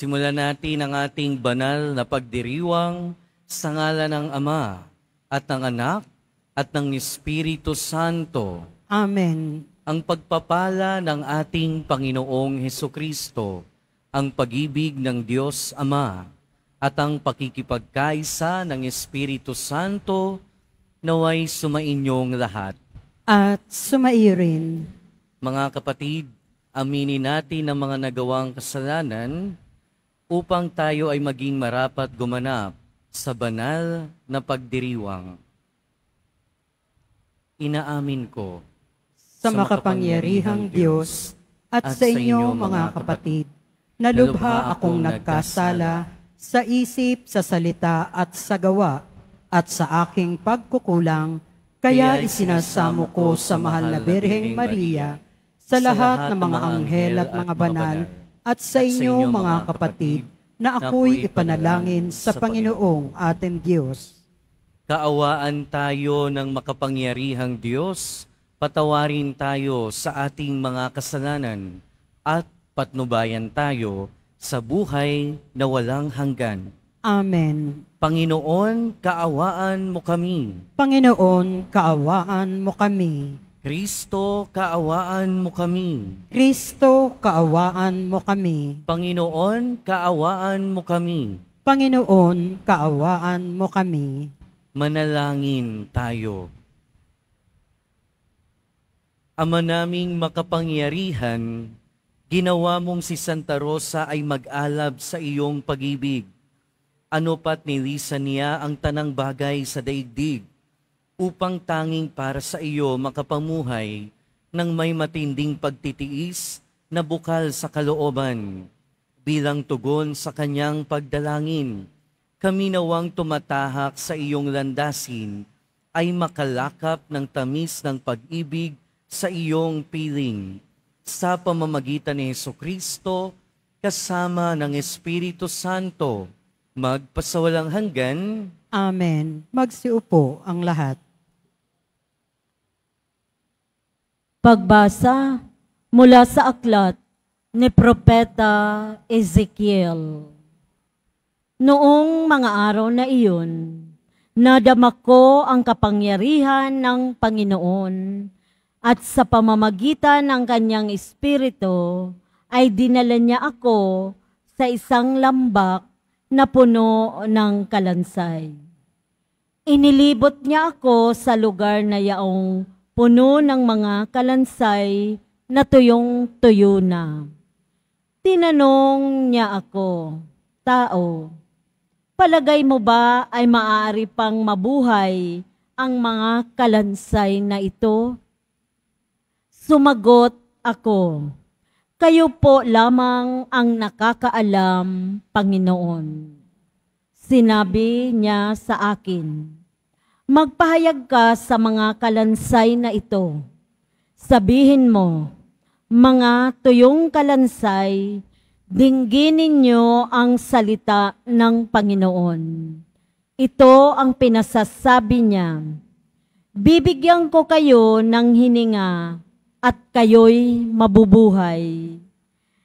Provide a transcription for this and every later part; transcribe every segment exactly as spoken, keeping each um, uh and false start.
Simulan natin ang ating banal na pagdiriwang sa ngalan ng Ama at ng Anak at ng Espiritu Santo. Amen. Ang pagpapala ng ating Panginoong Hesukristo, ang pag-ibig ng Diyos Ama, at ang pakikipagkaisa ng Espiritu Santo naway sumainyong lahat. At sumairin. Mga kapatid, aminin natin ang mga nagawang kasalanan upang tayo ay maging marapat gumanap sa banal na pagdiriwang. Inaamin ko sa makapangyarihang Diyos at sa inyo mga kapatid, nalubha akong nagkasala sa isip, sa salita at sa gawa at sa aking pagkukulang, kaya isinasamo ko sa mahal na Birhing Maria, sa lahat ng mga anghel at mga banal at sa inyo mga kapatid na ako'y ipanalangin sa Panginoong ating Diyos. Kaawaan tayo ng makapangyarihang Diyos. Patawarin tayo sa ating mga kasalanan at patnubayan tayo sa buhay na walang hanggan. Amen. Panginoon, kaawaan mo kami. Panginoon, kaawaan mo kami. Kristo, kaawaan mo kami. Kristo, kaawaan mo kami. Panginoon, kaawaan mo kami. Panginoon, kaawaan mo kami. Manalangin tayo. Ama naming makapangyarihan, ginawa mong si Santa Rosa ay mag-alab sa iyong pag-ibig. Ano pat nilisan niya ang tanang bagay sa daigdig upang tanging para sa iyo makapamuhay ng may matinding pagtitiis na bukal sa kalooban. Bilang tugon sa kanyang pagdalangin, kami nawang tumatahak sa iyong landasin ay makalakap ng tamis ng pag-ibig sa iyong piling, sa pamamagitan ni Hesukristo, kasama ng Espiritu Santo, magpasawalang hanggan. Amen. Magsiupo ang lahat. Pagbasa mula sa aklat ni Propeta Ezekiel. Noong mga araw na iyon, nadama ko ang kapangyarihan ng Panginoon, at sa pamamagitan ng kanyang espiritu ay dinala niya ako sa isang lambak na puno ng kalansay. Inilibot niya ako sa lugar na yaong puno ng mga kalansay na tuyong-tuyo na. Tinanong niya ako, "Tao, palagay mo ba ay maaari pang mabuhay ang mga kalansay na ito?" Sumagot ako, "Kayo po lamang ang nakakaalam, Panginoon." Sinabi niya sa akin, "Magpahayag ka sa mga kalansay na ito. Sabihin mo, mga tuyong kalansay, dingginin niyo ang salita ng Panginoon. Ito ang pinasasabi niya, bibigyan ko kayo ng hininga, at kayo'y mabubuhay.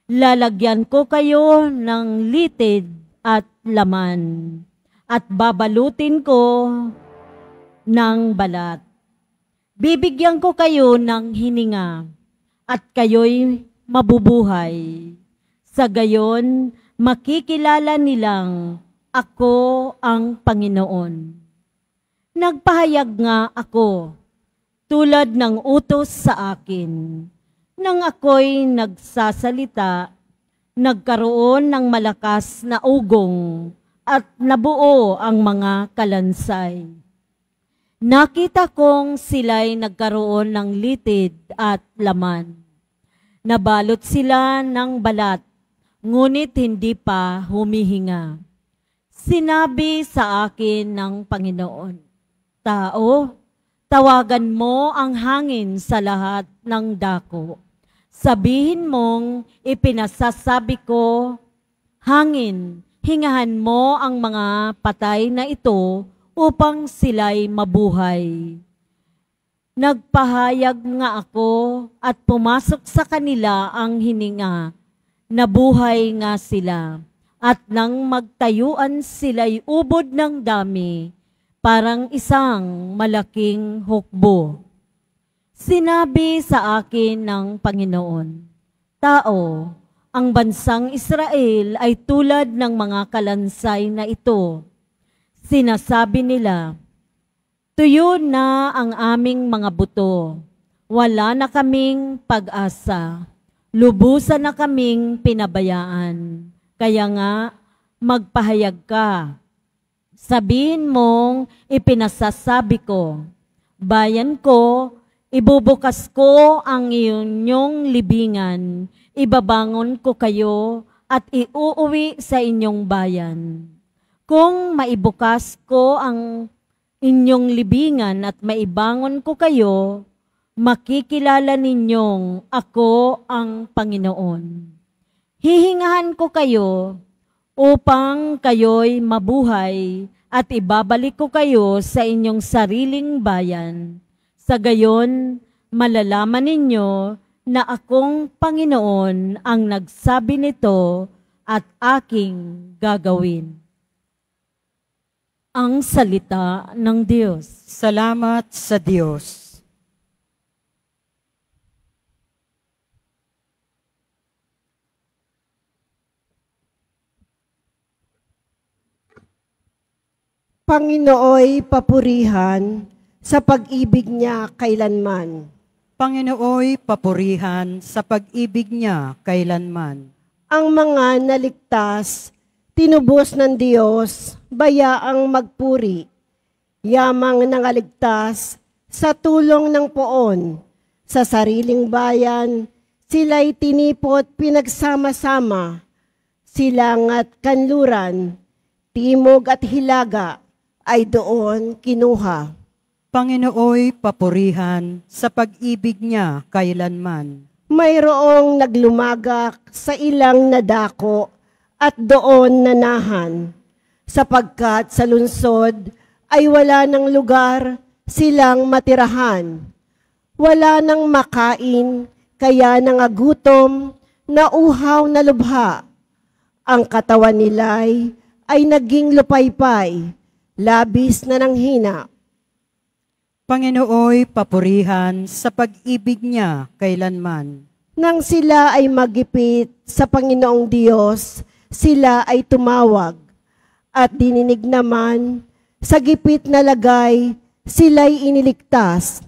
Lalagyan ko kayo ng litid at laman, at babalutin ko ng balat. Bibigyan ko kayo ng hininga, at kayo'y mabubuhay. Sa gayon, makikilala nilang ako ang Panginoon." Nagpahayag nga ako, tulad ng utos sa akin. Nang ako'y nagsasalita, nagkaroon ng malakas na ugong at nabuo ang mga kalansay. Nakita kong sila'y nagkaroon ng litid at laman. Nabalot sila ng balat, ngunit hindi pa humihinga. Sinabi sa akin ng Panginoon, "Tao, tawagan mo ang hangin sa lahat ng dako. Sabihin mong ipinasasabi ko, hangin, hingahan mo ang mga patay na ito upang sila'y mabuhay." Nagpahayag nga ako at pumasok sa kanila ang hininga. Nabuhay nga sila At nang magtayuan sila'y ubod ng dami, parang isang malaking hukbo. Sinabi sa akin ng Panginoon, Tao, ang bansang Israel ay tulad ng mga kalansay na ito. Sinasabi nila, Tuyo na ang aming mga buto. Wala na kaming pag-asa. Lubusan na kaming pinabayaan. Kaya nga, magpahayag ka. Sabihin mong ipinasasabi ko, bayan ko, ibubukas ko ang inyong libingan, ibabangon ko kayo at iuuwi sa inyong bayan. Kung maibukas ko ang inyong libingan at maibangon ko kayo, makikilala ninyong ako ang Panginoon. Hihingahan ko kayo upang kayo'y mabuhay at ibabalik ko kayo sa inyong sariling bayan. Sa gayon, malalaman ninyo na akong Panginoon ang nagsabi nito at aking gagawin. Ang salita ng Diyos. Salamat sa Diyos. Panginooy papurihan sa pag-ibig niya kailanman. Panginooy papurihan sa pag-ibig niya kailanman. Ang mga naligtas, tinubos ng Diyos, bayaang magpuri. Yamang nangaligtas sa tulong ng poon. Sa sariling bayan, sila'y tinipot pinagsama-sama. Silangat kanluran, timog at hilaga, ay doon kinuha. Panginooy papurihan sa pag-ibig niya kailanman. Mayroong naglumagak sa ilang nadako at doon nanahan. Sapagkat sa lungsod ay wala ng lugar silang matirahan. Wala ng makain kaya nangagutom na uhaw na lubha. Ang katawan nila'y ay naging lupaypay. Labis na ng hina. Panginooy papurihan sa pag-ibig niya kailanman. Nang sila ay magipit sa Panginoong Diyos, sila ay tumawag. At dininig naman, sa gipit na lagay, sila'y iniligtas.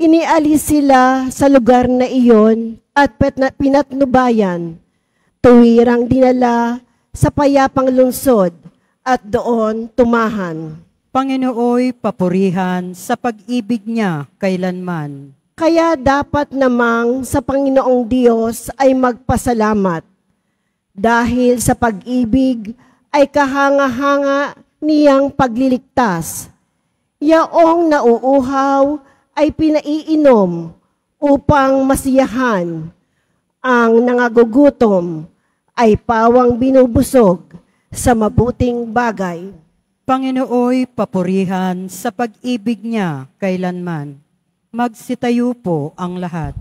Inialis sila sa lugar na iyon at pinatnubayan. Tuwirang dinala sa payapang lungsod. At doon tumahan. Panginooy papurihan sa pag-ibig niya kailanman. Kaya dapat namang sa Panginoong Diyos ay magpasalamat. Dahil sa pag-ibig ay kahanga-hanga niyang pagliligtas. Yaong nauuhaw ay pinaiinom upang masiyahan. Ang nangagugutom ay pawang binubusog sa mabuting bagay. Panginooy papurihan sa pag-ibig niya kailanman. Magsitayo po ang lahat.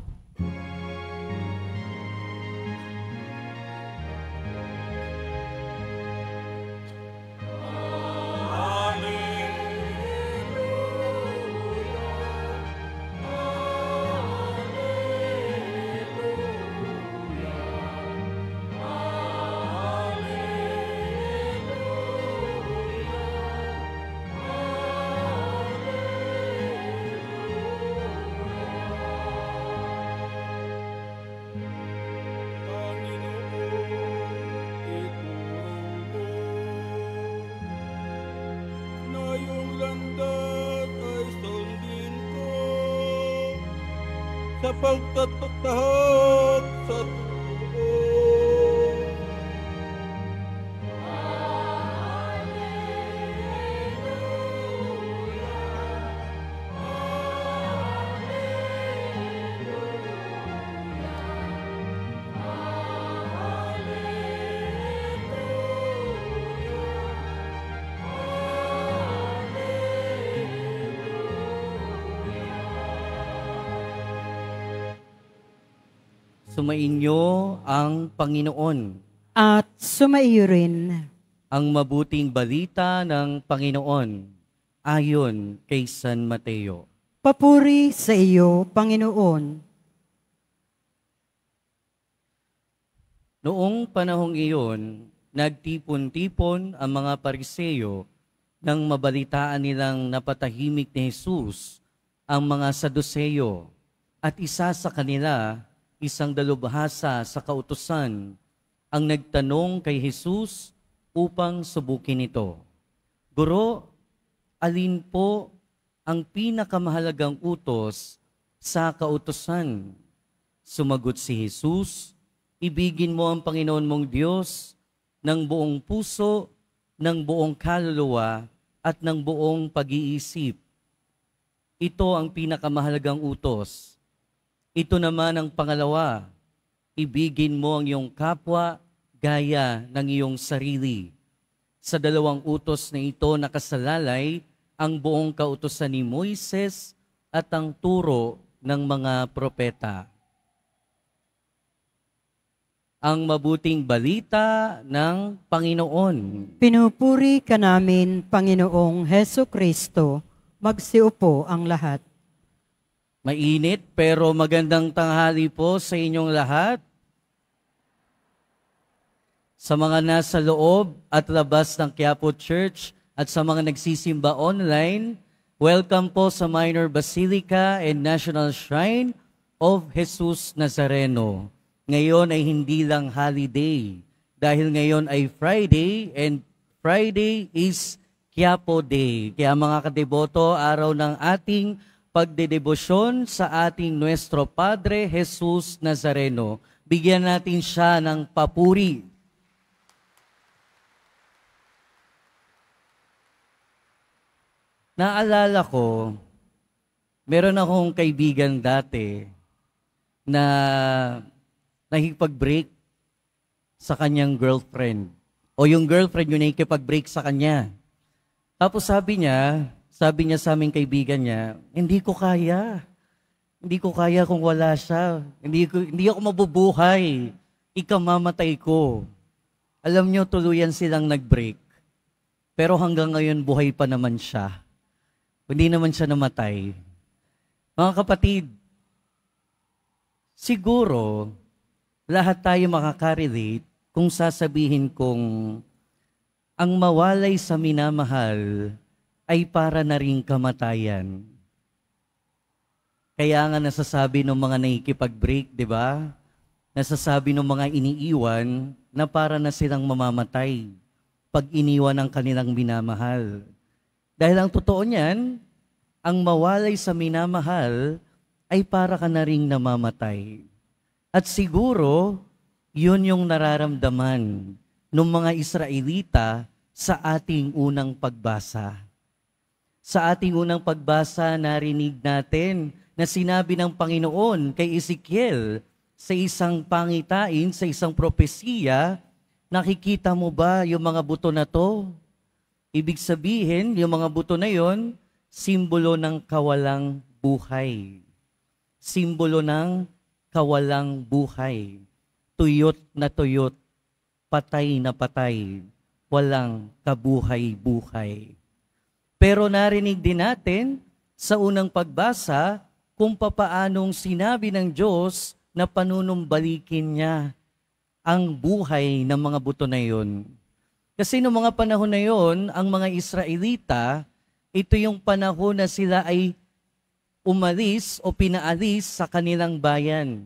Pagtatahag sa tubo. Alleluia, Alleluia, Sumainyo ang Panginoon at sumaiyo rin ang mabuting balita ng Panginoon ayon kay San Mateo. Papuri sa iyo, Panginoon. Noong panahong iyon, nagtipon-tipon ang mga Pariseyo nang mabalitaan nilang napatahimik ni Jesus ang mga Saduseyo at isa sa kanila, isang dalubhasa sa kautusan, ang nagtanong kay Jesus upang subukin ito. Guro, alin po ang pinakamahalagang utos sa kautusan? Sumagot si Jesus, ibigin mo ang Panginoon mong Diyos ng buong puso, ng buong kaluluwa, at ng buong pag-iisip. Ito ang pinakamahalagang utos. Ito naman ang pangalawa. Ibigin mo ang iyong kapwa gaya ng iyong sarili. Sa dalawang utos na ito nakasalalay ang buong kautusan ni Moises at ang turo ng mga propeta. Ang mabuting balita ng Panginoon. Pinupuri ka namin, Panginoong Heso Kristo. Magsiupo ang lahat. Mainit pero magandang tanghali po sa inyong lahat. Sa mga nasa loob at labas ng Quiapo Church at sa mga nagsisimba online, welcome po sa Minor Basilica and National Shrine of Jesus Nazareno. Ngayon ay hindi lang holiday dahil ngayon ay Friday and Friday is Quiapo Day. Kaya mga kadeboto, araw ng ating pagdedebosyon sa ating Nuestro Padre Jesus Nazareno. Bigyan natin siya ng papuri. Naalala ko, meron akong kaibigan dati na nakikipag-break sa kanyang girlfriend. O yung girlfriend yun nakikipag-break sa kanya. Tapos sabi niya, sabi niya sa aming kaibigan niya, hindi ko kaya. Hindi ko kaya kung wala siya. Hindi, ko, hindi ako mabubuhay. Ikamamatay ko. Alam niyo, tuluyan silang nag-break. Pero hanggang ngayon, buhay pa naman siya. Hindi naman siya namatay. Mga kapatid, siguro, lahat tayo makakarelate kung sasabihin kong ang mawalay sa minamahal ay para na rin kamatayan. Kaya nga nasasabi ng mga nakikipag-break, di ba? Nasasabi ng mga iniiwan na para na silang mamamatay pag iniwan ang kanilang minamahal. Dahil ang totoo niyan, ang mawalay sa minamahal ay para ka na rin namamatay. At siguro, yun yung nararamdaman ng mga Israelita sa ating unang pagbasa. Sa ating unang pagbasa, narinig natin na sinabi ng Panginoon kay Ezekiel sa isang pangitain, sa isang propesiya, nakikita mo ba yung mga buto na to? Ibig sabihin, yung mga buto na yon, simbolo ng kawalang buhay. Simbolo ng kawalang buhay, tuyot na tuyot, patay na patay, walang kabuhay-buhay. Pero narinig din natin sa unang pagbasa kung papaanong sinabi ng Diyos na panunumbalikin niya ang buhay ng mga buto na yon. Kasi noong mga panahon na yon, ang mga Israelita, ito yung panahon na sila ay umalis o pinaalis sa kanilang bayan.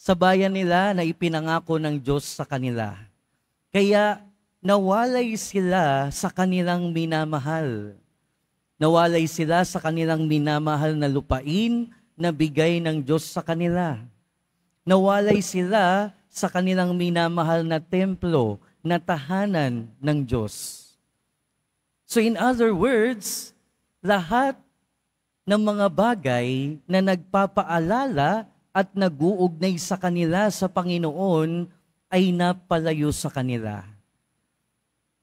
Sa bayan nila na ipinangako ng Diyos sa kanila. Kaya nawalay sila sa kanilang minamahal. Nawalay sila sa kanilang minamahal na lupain na bigay ng Diyos sa kanila. Nawalay sila sa kanilang minamahal na templo na tahanan ng Diyos. So in other words, lahat ng mga bagay na nagpapaalala at naguugnay sa kanila sa Panginoon ay napalayo sa kanila.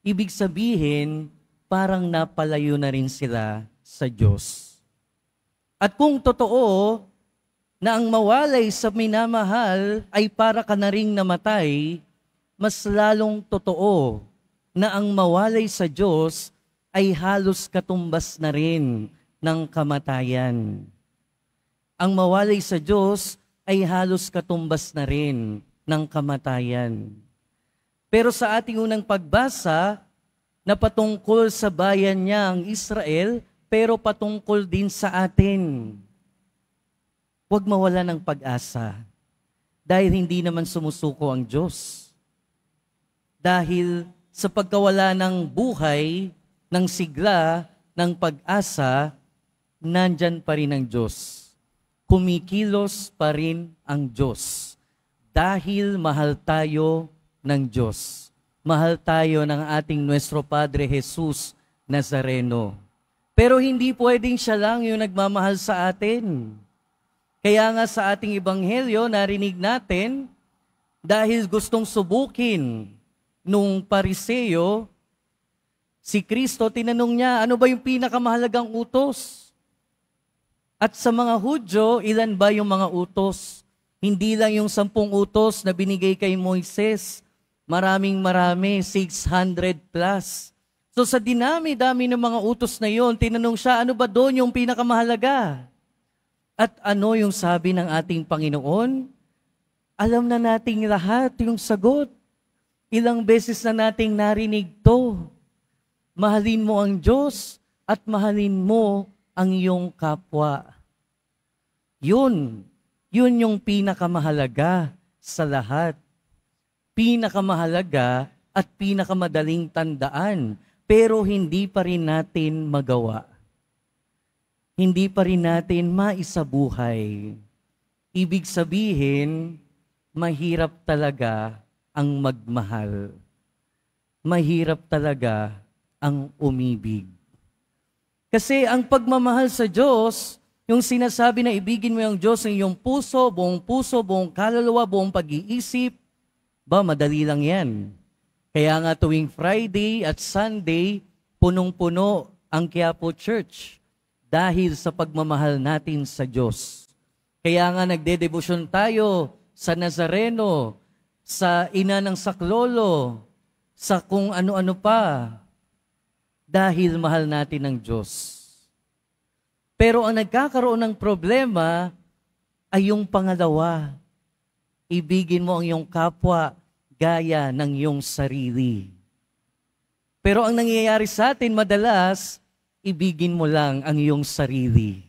Ibig sabihin, parang napalayo na rin sila sa Diyos. At kung totoo na ang mawalay sa minamahal ay para ka na rin namatay, mas lalong totoo na ang mawalay sa Diyos ay halos katumbas na rin ng kamatayan. Ang mawalay sa Diyos ay halos katumbas na rin ng kamatayan. Pero sa ating unang pagbasa, na patungkol sa bayan niya ang Israel, pero patungkol din sa atin. Huwag mawala ng pag-asa dahil hindi naman sumusuko ang Diyos. Dahil sa pagkawala ng buhay, ng sigla, ng pag-asa, nandyan pa rin ang Diyos. Kumikilos pa rin ang Diyos. Dahil mahal tayo ng Diyos. Mahal tayo ng ating Nuestro Padre Jesus Nazareno. Pero hindi pwedeng siya lang yung nagmamahal sa atin. Kaya nga sa ating ebanghelyo, narinig natin, dahil gustong subukin nung Pariseo, si Kristo, tinanong niya, ano ba yung pinakamahalagang utos? At sa mga Hudyo, ilan ba yung mga utos? Hindi lang yung sampung utos na binigay kay Moises. Maraming marami, six hundred plus. So sa dinami-dami ng mga utos na yon, tinanong siya, ano ba doon yung pinakamahalaga? At ano yung sabi ng ating Panginoon? Alam na nating lahat yung sagot. Ilang beses na nating narinig to. Mahalin mo ang Diyos at mahalin mo ang iyong kapwa. Yun, yun yung pinakamahalaga sa lahat. Pinakamahalaga at pinakamadaling tandaan, pero hindi pa rin natin magawa. Hindi pa rin natin maisabuhay. Ibig sabihin, mahirap talaga ang magmahal. Mahirap talaga ang umibig. Kasi ang pagmamahal sa Diyos, yung sinasabi na ibigin mo yung Diyos ng iyong puso, buong puso, buong kaluluwa, buong pag-iisip, ba, madali lang yan. Kaya nga tuwing Friday at Sunday, punong-puno ang Quiapo Church dahil sa pagmamahal natin sa Diyos. Kaya nga nagde-devotion tayo sa Nazareno, sa Ina ng Saklolo, sa kung ano-ano pa, dahil mahal natin ang Diyos. Pero ang nagkakaroon ng problema ay yung pangalawa. Ibigin mo ang iyong kapwa gaya ng iyong sarili. Pero ang nangyayari sa atin madalas, ibigin mo lang ang iyong sarili.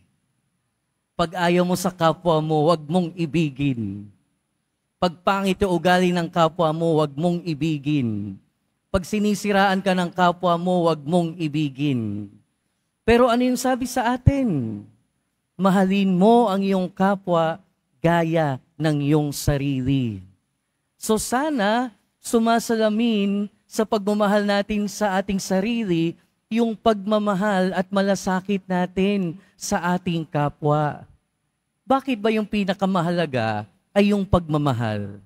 Pag ayaw mo sa kapwa mo, huwag mong ibigin. Pag pangit yung ugali ng kapwa mo, huwag mong ibigin. Pag sinisiraan ka ng kapwa mo, wag mong ibigin. Pero ano yung sabi sa atin? Mahalin mo ang iyong kapwa gaya ng iyong sarili. So sana sumasalamin sa pagmamahal natin sa ating sarili yung pagmamahal at malasakit natin sa ating kapwa. Bakit ba yung pinakamahalaga ay yung pagmamahal?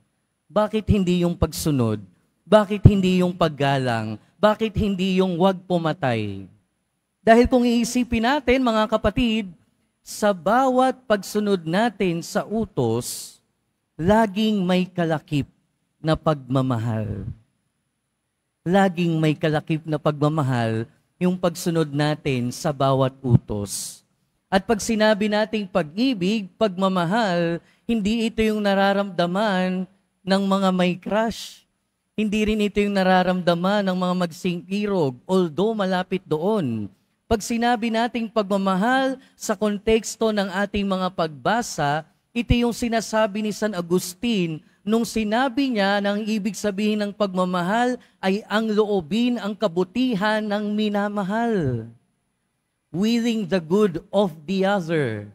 Bakit hindi yung pagsunod? Bakit hindi yung paggalang? Bakit hindi yung wag pumatay? Dahil kung iisipin natin, mga kapatid, sa bawat pagsunod natin sa utos, laging may kalakip na pagmamahal. Laging may kalakip na pagmamahal yung pagsunod natin sa bawat utos. At pag sinabi nating pag-ibig, pagmamahal, hindi ito yung nararamdaman ng mga may crush. Hindi rin ito yung nararamdaman ng mga magsingkirog, although malapit doon. Pag sinabi nating pagmamahal sa konteksto ng ating mga pagbasa, ito yung sinasabi ni San Agustin nung sinabi niya na ang ibig sabihin ng pagmamahal ay ang loobin, ang kabutihan ng minamahal. Willing the good of the other.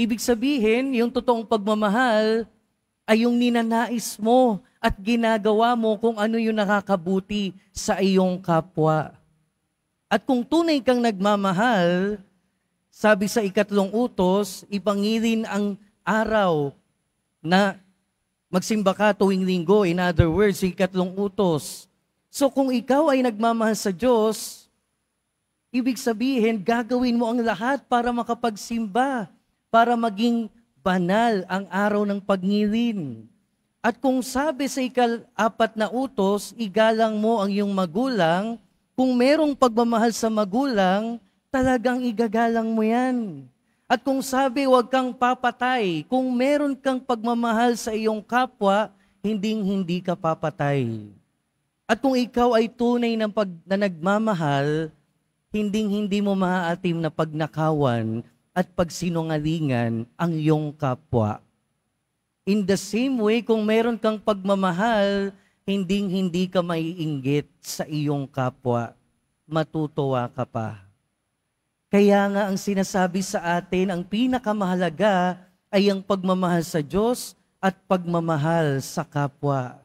Ibig sabihin, yung totoong pagmamahal ay yung ninanais mo at ginagawa mo kung ano yung nakakabuti sa iyong kapwa. At kung tunay kang nagmamahal, sabi sa ikatlong utos, ipangilin ang araw na magsimba ka tuwing linggo. In other words, ikatlong utos. So kung ikaw ay nagmamahal sa Diyos, ibig sabihin, gagawin mo ang lahat para makapagsimba, para maging banal ang araw ng pagngilin. At kung sabi sa ikaapat na utos, igalang mo ang iyong magulang, kung merong pagmamahal sa magulang, talagang igagalang mo yan. At kung sabi, huwag kang papatay, kung meron kang pagmamahal sa iyong kapwa, hinding-hindi ka papatay. At kung ikaw ay tunay ng pag, na nagmamahal, hinding-hindi mo maaatim na pagnakawan at pagsinungalingan ang iyong kapwa. In the same way, kung meron kang pagmamahal, hinding-hindi ka maiinggit sa iyong kapwa. Matutuwa ka pa. Kaya nga ang sinasabi sa atin, ang pinakamahalaga ay ang pagmamahal sa Diyos at pagmamahal sa kapwa.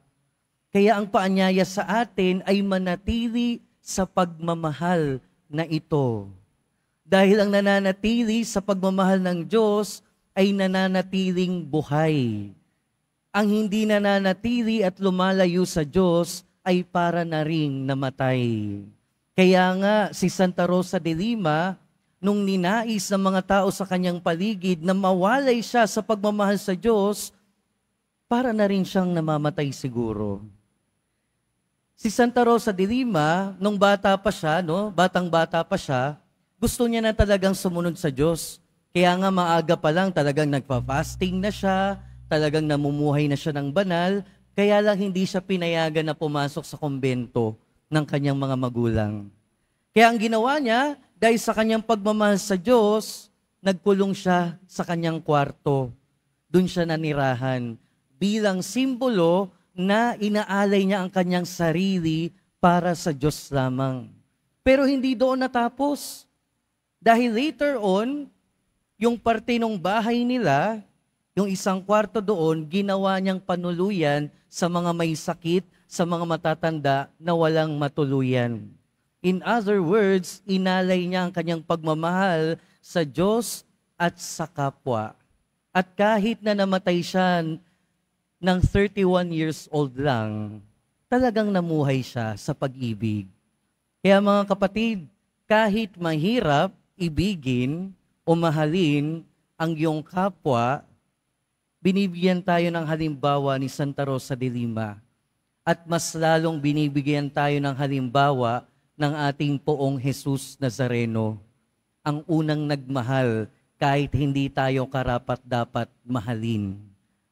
Kaya ang paanyaya sa atin ay manatili sa pagmamahal na ito. Dahil ang nananatili sa pagmamahal ng Diyos ay nananatiling buhay. Ang hindi nananatili at lumalayo sa Diyos ay para na ring namatay. Kaya nga si Santa Rosa de Lima, nung ninais ng mga tao sa kanyang paligid na mawalay siya sa pagmamahal sa Diyos, para na rin siyang namamatay siguro. Si Santa Rosa de Lima, nung bata pa siya, no, batang-bata pa siya, gusto niya na talagang sumunod sa Diyos. Kaya nga maaga pa lang talagang nagpa-fasting na siya, talagang namumuhay na siya ng banal, kaya lang hindi siya pinayagan na pumasok sa kumbento ng kanyang mga magulang. Kaya ang ginawa niya, dahil sa kanyang pagmamahal sa Diyos, nagkulong siya sa kanyang kwarto. Doon siya nanirahan bilang simbolo na inaalay niya ang kanyang sarili para sa Diyos lamang. Pero hindi doon natapos. Dahil later on, yung parte ng bahay nila, yung isang kwarto doon, ginawa niyang panuluyan sa mga may sakit, sa mga matatanda na walang matuluyan. In other words, inalay niya ang kanyang pagmamahal sa Diyos at sa kapwa. At kahit na namatay siya ng thirty-one years old lang, talagang namuhay siya sa pag-ibig. Kaya mga kapatid, kahit mahirap ibigin, o mahalin ang iyong kapwa, binibigyan tayo ng halimbawa ni Santa Rosa de Lima. At mas lalong binibigyan tayo ng halimbawa ng ating Poong Jesus Nazareno, ang unang nagmahal kahit hindi tayo karapat-dapat mahalin.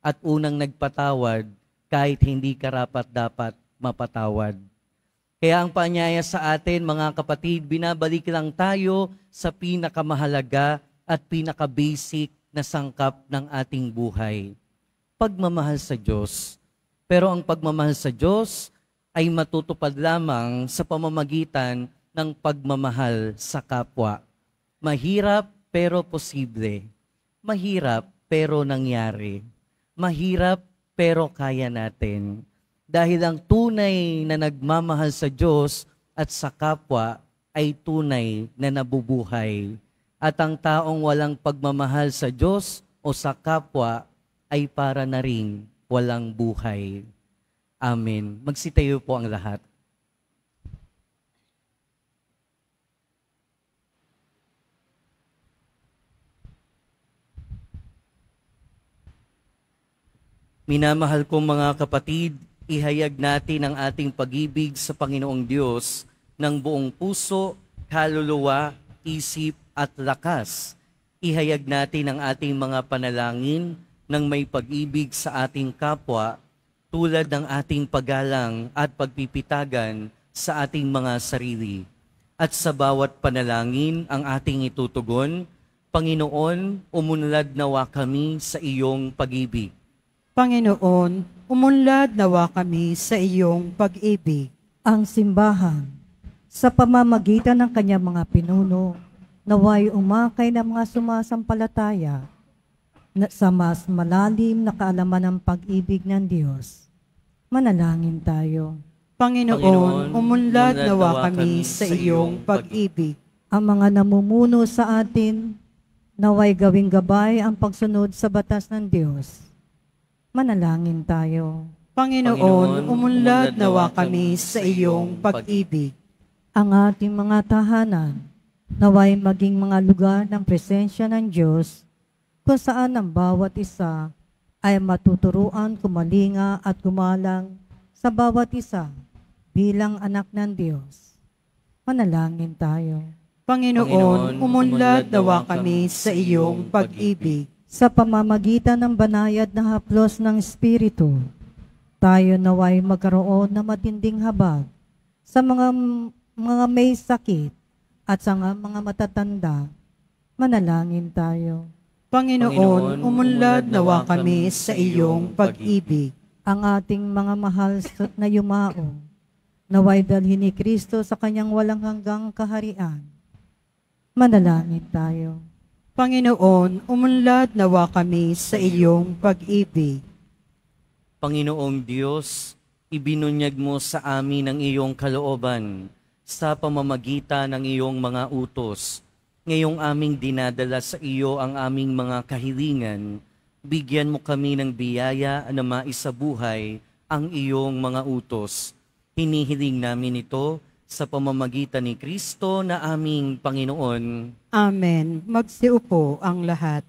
At unang nagpatawad kahit hindi karapat-dapat mapatawad. Kaya ang paanyaya sa atin, mga kapatid, binabalik lang tayo sa pinakamahalaga at pinaka-basic na sangkap ng ating buhay. Pagmamahal sa Diyos. Pero ang pagmamahal sa Diyos ay matutupad lamang sa pamamagitan ng pagmamahal sa kapwa. Mahirap pero posible. Mahirap pero nangyari. Mahirap pero kaya natin. Dahil ang tunay na nagmamahal sa Diyos at sa kapwa ay tunay na nabubuhay. At ang taong walang pagmamahal sa Diyos o sa kapwa ay para na rin walang buhay. Amen. Magsitayo po ang lahat. Minamahal kong mga kapatid, ihayag natin ang ating pag-ibig sa Panginoong Diyos ng buong puso, kaluluwa, isip, at lakas. Ihayag natin ang ating mga panalangin ng may pag-ibig sa ating kapwa tulad ng ating paggalang at pagpipitagan sa ating mga sarili. At sa bawat panalangin ang ating itutugon, Panginoon, umunlad nawa kami sa iyong pag-ibig. Panginoon, umunlad nawa kami sa iyong pag-ibig. Ang simbahan, sa pamamagitan ng kanyang mga pinuno, naway umakay ng mga sumasampalataya sa mas malalim na kaalaman ng pag-ibig ng Diyos. Manalangin tayo. Panginoon, umunlad nawa kami sa iyong pag-ibig. Ang mga namumuno sa atin, naway gawing gabay ang pagsunod sa batas ng Diyos. Manalangin tayo. Panginoon, umunlad nawa kami sa iyong pag-ibig. Ang ating mga tahanan, naway maging mga lugar ng presensya ng Diyos kung saan ang bawat isa ay matuturuan kumalinga at gumalang sa bawat isa bilang anak ng Diyos. Manalangin tayo. Panginoon, umunlad dawa kami sa iyong pag-ibig. Sa pamamagitan ng banayad na haplos ng Espiritu, tayo naway magkaroon na matinding habag sa mga, mga may sakit at sa mga matatanda. Manalangin tayo. Panginoon, umunlad nawa kami sa iyong pag-ibig. Ang ating mga mahal na yumao, naway dalhin ni Kristo sa kanyang walang hanggang kaharian. Manalangin tayo. Panginoon, umunlad nawa kami sa iyong pag-ibig. Panginoong Diyos, ibinunyag mo sa amin ang iyong kalooban sa pamamagitan ng iyong mga utos. Ngayong aming dinadala sa iyo ang aming mga kahilingan, bigyan mo kami ng biyaya na maisabuhay ang iyong mga utos. Hinihiling namin ito sa pamamagitan ni Kristo na aming Panginoon. Amen. Magsiupo ang lahat.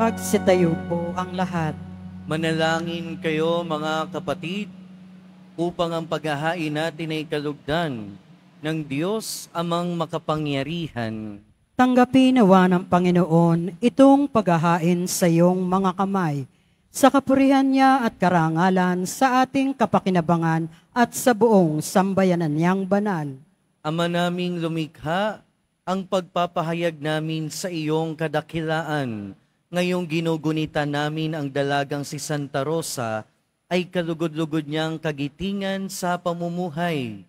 Magsitayo po ang lahat. Manalangin kayo mga kapatid upang ang paghahain natin ay kalugdan ng Diyos amang makapangyarihan. Tanggapin nawa ng Panginoon itong paghahain sa iyong mga kamay sa kapurihan niya at karangalan sa ating kapakinabangan at sa buong sambayanan niyang banal. Ama naming lumikha, ang pagpapahayag namin sa iyong kadakilaan ngayong ginugunita namin ang dalagang si Santa Rosa ay kalugod-lugod niyang kagitingan sa pamumuhay,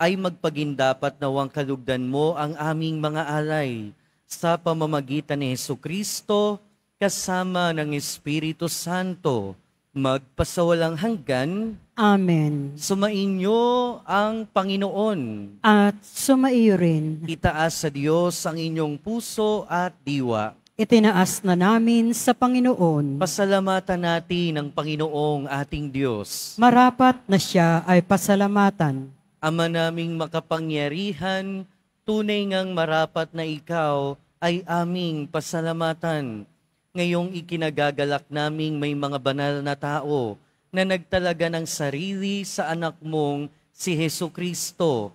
ay magpagindapat nawang kalugdan mo ang aming mga alay sa pamamagitan ni Jesucristo kasama ng Espiritu Santo, magpasawalang hanggan. Amen. Sumainyo ang Panginoon. At sumaiyo rin. Itaas sa Diyos ang inyong puso at diwa. Itinaas na namin sa Panginoon. Pasalamatan natin ang Panginoong ating Diyos. Marapat na siya ay pasalamatan. Ama naming makapangyarihan, tunay ngang marapat na ikaw ay aming pasalamatan. Ngayong ikinagagalak naming may mga banal na tao na nagtalaga ng sarili sa anak mong si Jesucristo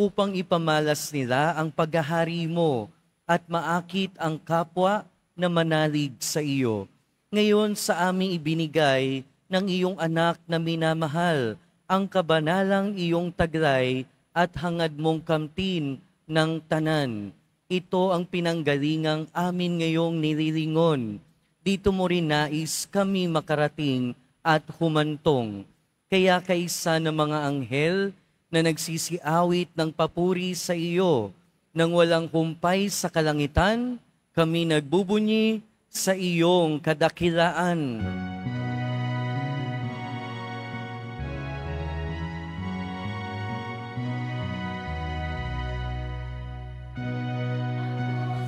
upang ipamalas nila ang paghahari mo at maakit ang kapwa na manalig sa iyo. Ngayon sa aming ibinigay ng iyong anak na minamahal ang kabanalang iyong taglay at hangad mong kamtin ng tanan. Ito ang pinanggalingang amin ngayong nililingon. Dito mo rin nais kami makarating at humantong. Kaya kaysa ng mga anghel na nagsisiawit ng papuri sa iyo, nang walang humpay sa kalangitan, kami nagbubunyi sa iyong kadakilaan.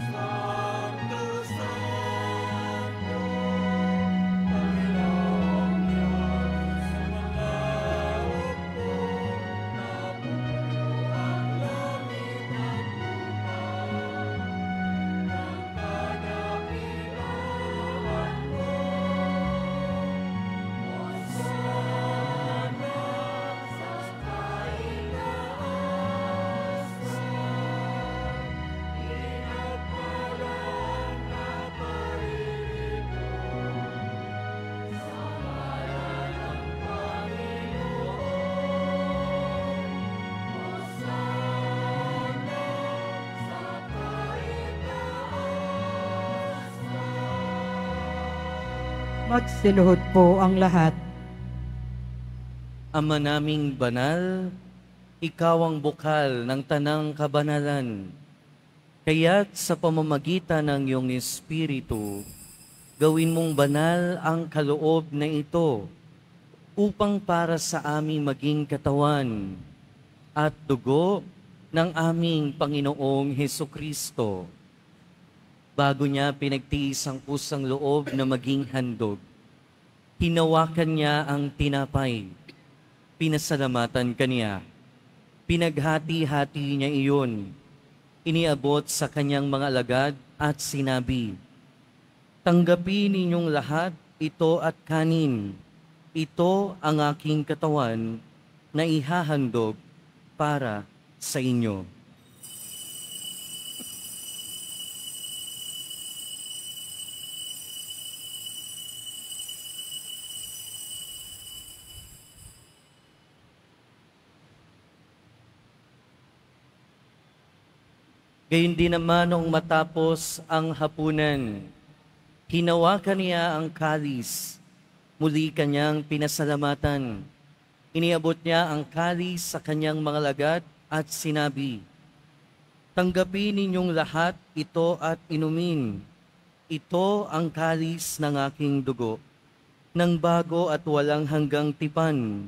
Santo, Santo, Santo, Panginoon, Magsiluhod po ang lahat. Ama naming banal, ikaw ang bukal ng tanang kabanalan. Kaya't sa pamamagitan ng iyong Espiritu, gawin mong banal ang kaloob na ito upang para sa aming maging katawan at dugo ng aming Panginoong Hesukristo. Bago niya pinagtiis ang pusang loob na maging handog, hinawakan niya ang tinapay, pinasalamatan kaniya, pinaghati-hati niya iyon, iniabot sa kanyang mga alagad at sinabi, "Tanggapin ninyong lahat ito at kanin, ito ang aking katawan na ihahandog para sa inyo." Gayon din naman noong matapos ang hapunan, hinawakan niya ang kalis, muli kanyang pinasalamatan. Iniabot niya ang kalis sa kanyang mga alagad at sinabi, "Tanggapin ninyong lahat ito at inumin. Ito ang kalis ng aking dugo, ng bago at walang hanggang tipan,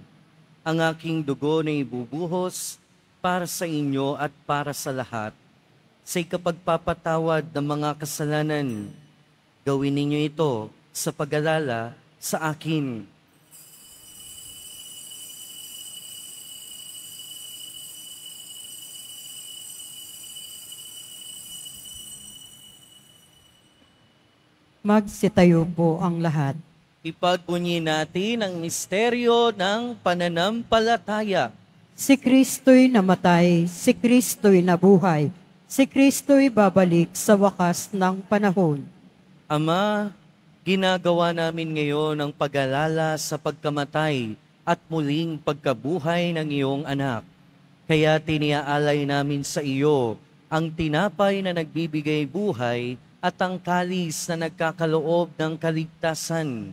ang aking dugo na ibubuhos para sa inyo at para sa lahat. Sa ikapagpapatawad ng mga kasalanan, gawin ninyo ito sa pag-alala sa akin." Magsitayo po ang lahat. Ipagbunyi natin ang misteryo ng pananampalataya. Si Kristo'y namatay, si Kristo'y nabuhay, si Kristo'y babalik sa wakas ng panahon. Ama, ginagawa namin ngayon ang pag-alala sa pagkamatay at muling pagkabuhay ng iyong anak. Kaya tiniaalay namin sa iyo ang tinapay na nagbibigay buhay at ang kalis na nagkakaloob ng kaligtasan.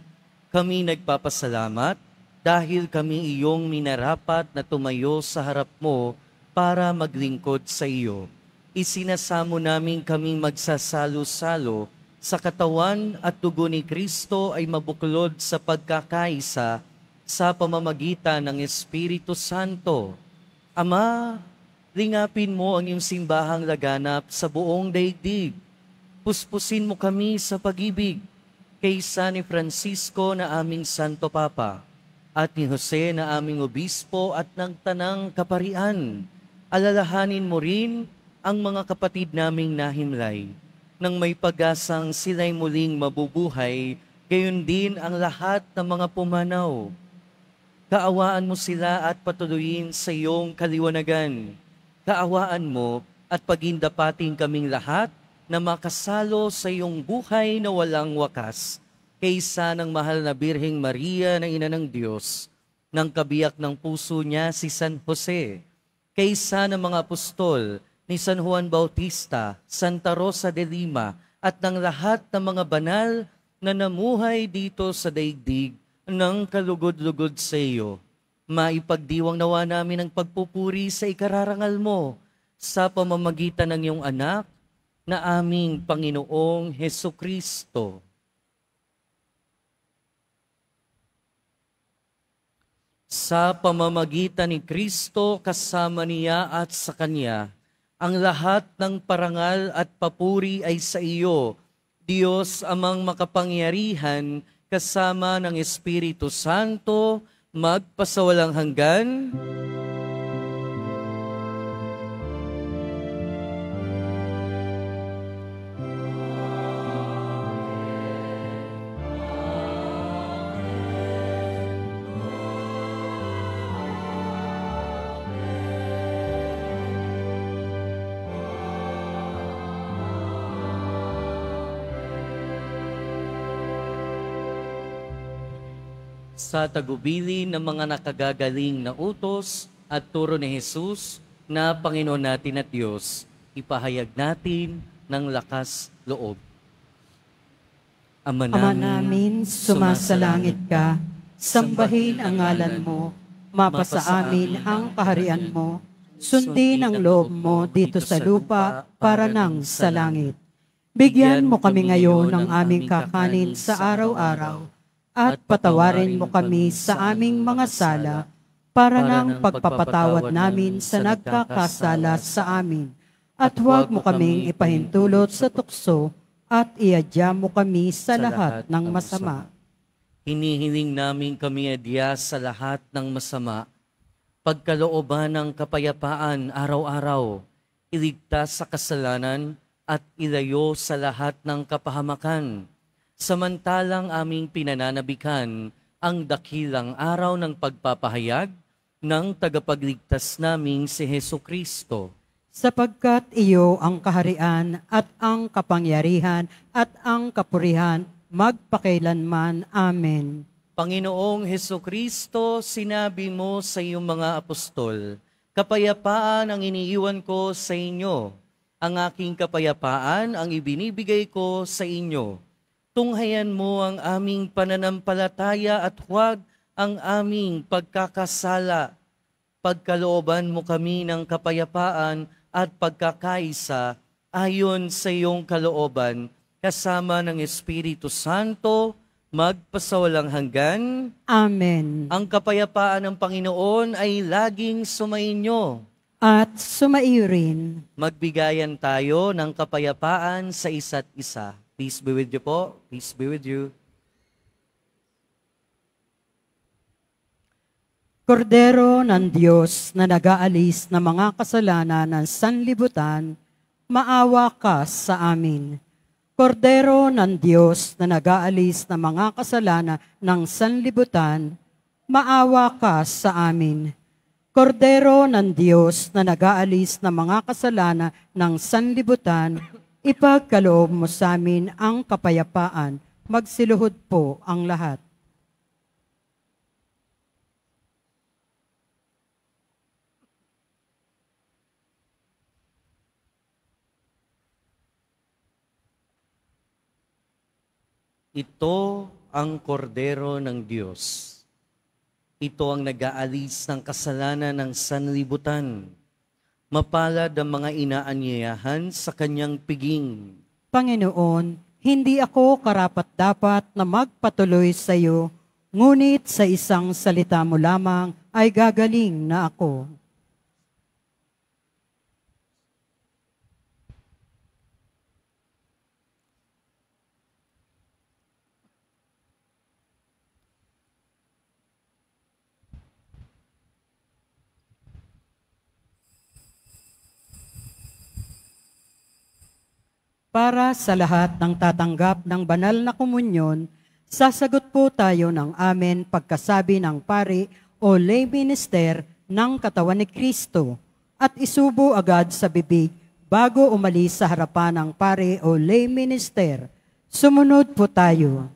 Kami nagpapasalamat dahil kami iyong minarapat na tumayo sa harap mo para maglingkod sa iyo. Isinasamo namin kaming magsasalo-salo sa katawan at dugo ni Kristo ay mabuklod sa pagkakaisa sa pamamagitan ng Espiritu Santo. Ama, lingapin mo ang iyong simbahang laganap sa buong daigdig. Puspusin mo kami sa pag-ibig kaysa ni Francisco na aming Santo Papa at ni Jose na aming Obispo at ng Tanang Kaparian. Alalahanin mo rin ang mga kapatid naming nahimlay, nang may pag-asang sila'y muling mabubuhay, gayon din ang lahat ng mga pumanaw. Kaawaan mo sila at patuloyin sa iyong kaliwanagan. Kaawaan mo at pagindapatin kaming lahat na makasalo sa iyong buhay na walang wakas, kaysa ng mahal na Birhing Maria na Ina ng Diyos, ng kabiyak ng puso niya si San Jose, kaysa ng mga apostol, ni San Juan Bautista, Santa Rosa de Lima, at ng lahat ng mga banal na namuhay dito sa daigdig ng kalugod-lugod sa iyo. Maipagdiwang nawa namin ang pagpupuri sa ikararangal mo sa pamamagitan ng iyong anak na aming Panginoong Hesukristo. Sa pamamagitan ni Kristo kasama niya at sa kanya, ang lahat ng parangal at papuri ay sa iyo, Diyos amang makapangyarihan, kasama ng Espiritu Santo, magpasawalang hanggan. Sa tagubilin ng mga nakagagaling na utos at turo ni Jesus na Panginoon natin at Diyos, ipahayag natin ng lakas loob. Ama namin, Ama namin sumasalangit ka, sambahin ang ngalan mo, mapasa amin ang kaharian mo, sundin ang loob mo dito sa lupa para nang sa langit. Bigyan mo kami ngayon ng aming kakanin sa araw-araw, at patawarin mo kami sa aming mga sala, para nang pagpapatawad namin sa nagkakasala sa amin. At huwag mo kaming ipahintulot sa tukso, at iadya mo kami sa lahat ng masama. Hinihiling namin kami adya sa lahat ng masama, pagkalooban ng kapayapaan araw-araw, iligtas sa kasalanan at ilayo sa lahat ng kapahamakan, samantalang aming pinananabikan ang dakilang araw ng pagpapahayag ng tagapagligtas naming si Hesukristo. Sapagkat iyo ang kaharian at ang kapangyarihan at ang kapurihan magpakailanman. Amen. Panginoong Hesukristo, sinabi mo sa iyong mga apostol, kapayapaan ang iniiwan ko sa inyo, ang aking kapayapaan ang ibinibigay ko sa inyo. Tunghayan mo ang aming pananampalataya at huwag ang aming pagkakasala. Pagkalooban mo kami ng kapayapaan at pagkakaisa ayon sa iyong kalooban, kasama ng Espiritu Santo, magpasawalang hanggan. Amen. Ang kapayapaan ng Panginoon ay laging sumainyo. At sumaiyo rin. Magbigayan tayo ng kapayapaan sa isa't isa. Peace be with you po. Peace be with you. Kordero ng Diyos na nag-aalis ng mga kasalanan ng sanlibutan, maawa ka sa amin. Kordero ng Diyos na nag-aalis ng mga kasalanan ng sanlibutan, maawa ka sa amin. Kordero ng Diyos na nag-aalis ng mga kasalanan ng sanlibutan, ipagkaloob mo sa amin ang kapayapaan. Magsiluhod po ang lahat. Ito ang kordero ng Diyos. Ito ang nag-aalis ng kasalanan ng sanlibutan. Mapalad ang mga inaanyayahan sa kanyang piging. Panginoon, hindi ako karapat-dapat na magpatuloy sa iyo, ngunit sa isang salita mo lamang ay gagaling na ako. Para sa lahat ng tatanggap ng banal na komunyon, sasagot po tayo ng amen pagkasabi ng pari o lay minister ng katawan ni Kristo at isubo agad sa bibig bago umalis sa harapan ng pari o lay minister. Sumunod po tayo.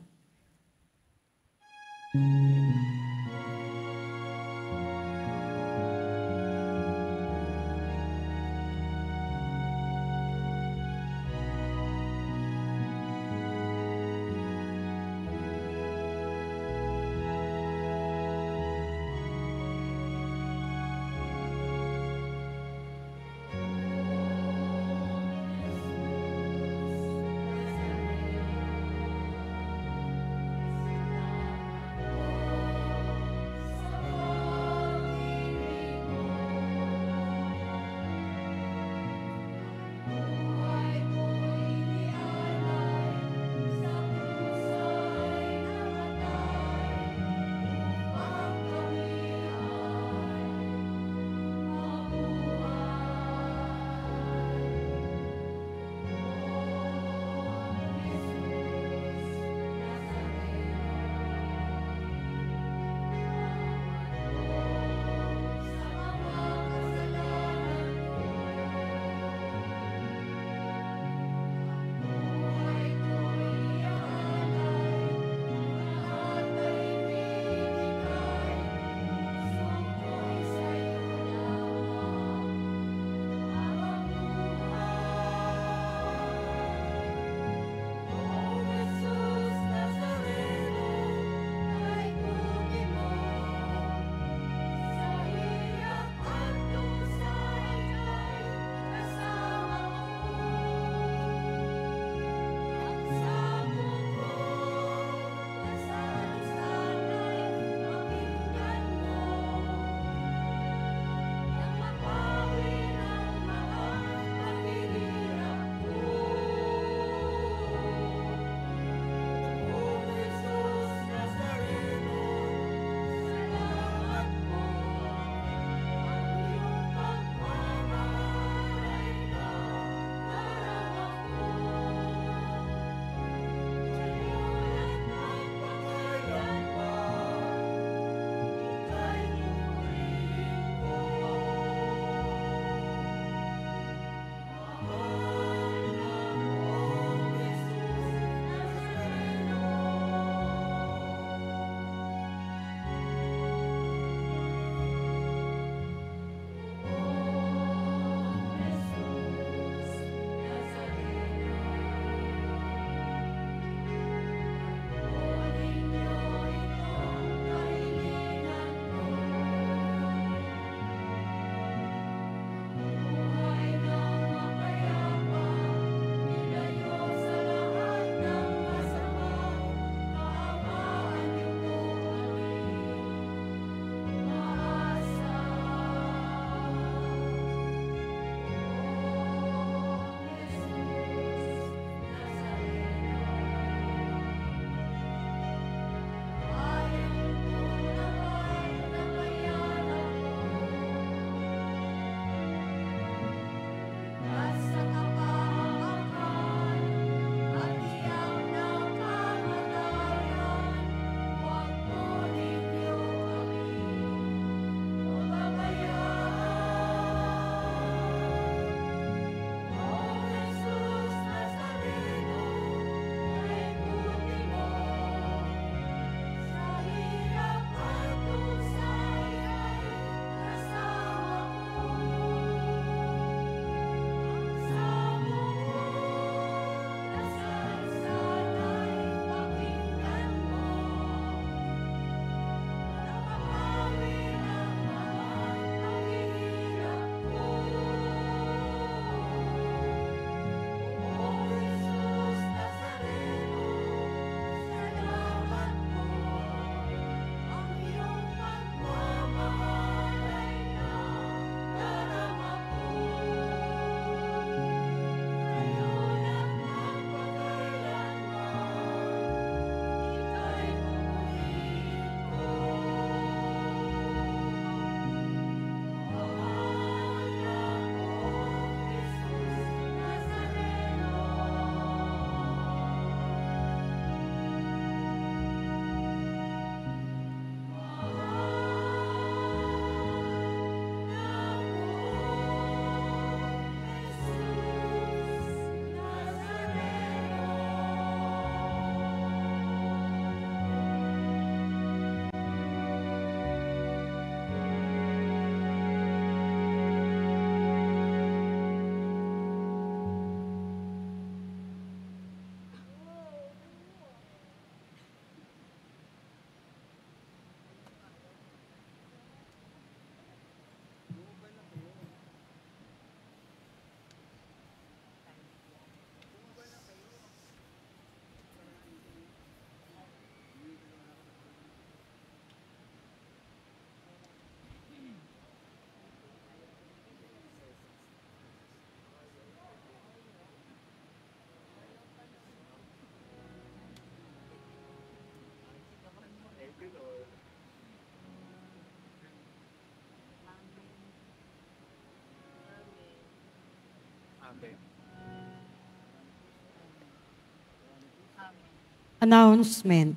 Announcement.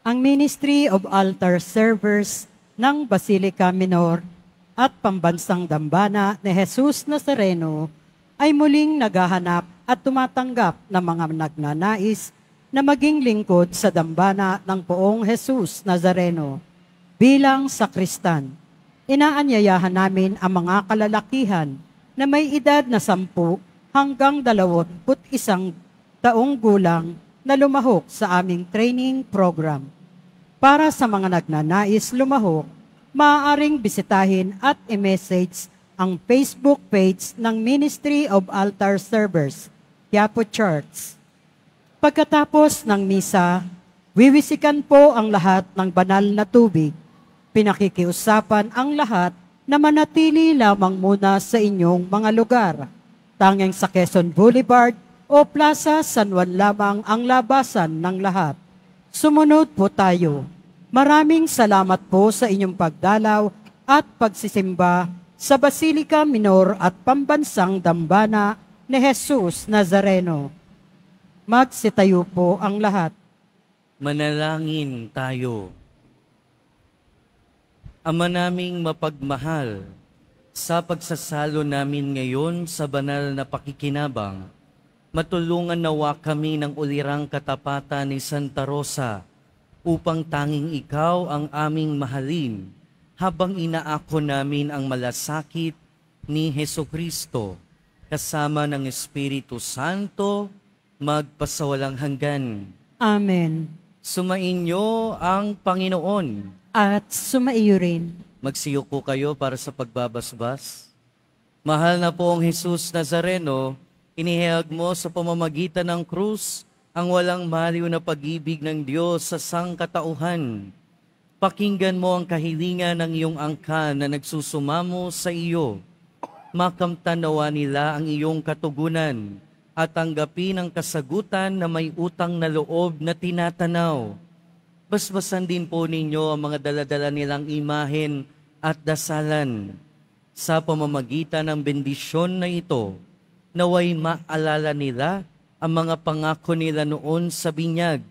Ang Ministry of Altar Servers ng Basilica Minor at Pambansang Dambana ni Jesus Nazareno ay muling naghahanap at tumatanggap ng mga nagnanais na maging lingkod sa dambana ng Poong Jesus Nazareno. Bilang sakristan, inaanyayahan namin ang mga kalalakihan na may edad na sampu hanggang dalawampu't isang taong gulang na lumahok sa aming training program. Para sa mga nagnanais lumahok, maaaring bisitahin at i-message ang Facebook page ng Ministry of Altar Servers, Quiapo Church. Pagkatapos ng misa, wiwisikan po ang lahat ng banal na tubig. Pinakikiusapan ang lahat na manatili lamang muna sa inyong mga lugar. Tanging sa Quezon Boulevard o Plaza San Juan lamang ang labasan ng lahat. Sumunod po tayo. Maraming salamat po sa inyong pagdalaw at pagsisimba sa Basilica Minor at Pambansang Dambana ni Jesus Nazareno. Magsitayo po ang lahat. Manalangin tayo. Ama naming mapagmahal, sa pagsasalo namin ngayon sa banal na pakikinabang, matulungan nawa kami ng ulirang katapatan ni Santa Rosa upang tanging ikaw ang aming mahalin habang inaako namin ang malasakit ni Hesukristo kasama ng Espiritu Santo magpasawalang hanggan. Amen. Sumainyo ang Panginoon. At sumaiyo rin. Magsiyuko kayo para sa pagbabasbas. Mahal na Poong Jesus Nazareno, inihayag mo sa pamamagitan ng krus ang walang maliw na pag-ibig ng Diyos sa sangkatauhan. Pakinggan mo ang kahilingan ng iyong angkan na nagsusumamo sa iyo. Makamtanawa nila ang iyong katugunan at tanggapin ang kasagutan na may utang na loob na tinatanaw. Basbasan din po ninyo ang mga daladala nilang imahen at dasalan. Sa pamamagitan ng bendisyon na ito, naway maalala nila ang mga pangako nila noon sa binyag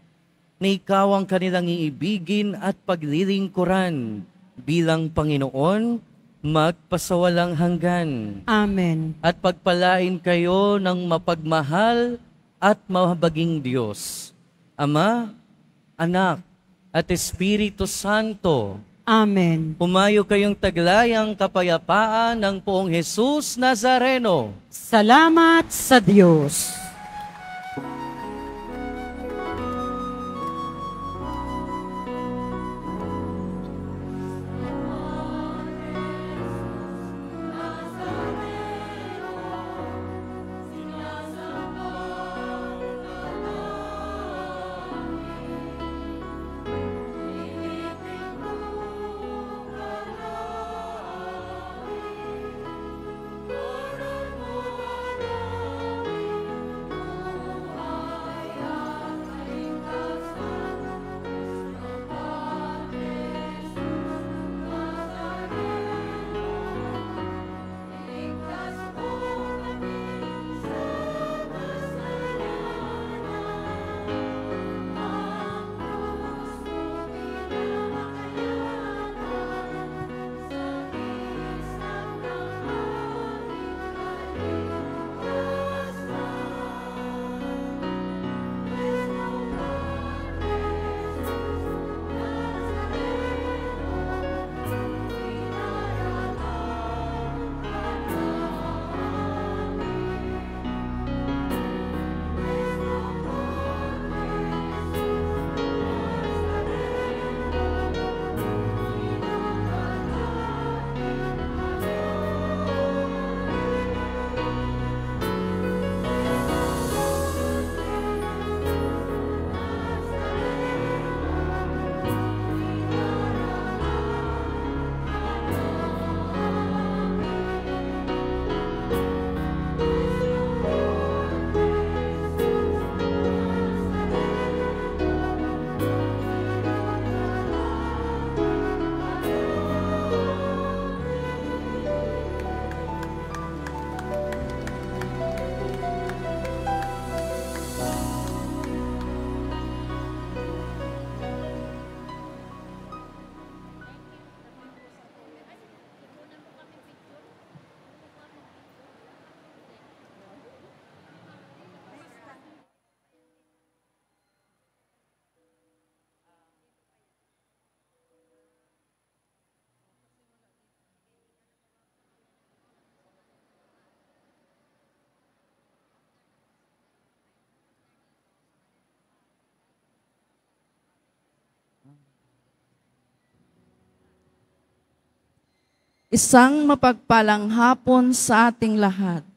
na ikaw ang kanilang iibigin at paglilingkuran bilang Panginoon magpasawalang hanggan. Amen. At pagpalain kayo ng mapagmahal at mahabaging Diyos, Ama, Anak, at Espiritu Santo. Amen. Pumayo kayong taglayang kapayapaan ng Poong Jesus Nazareno. Salamat sa Diyos. Isang mapagpalang hapon sa ating lahat.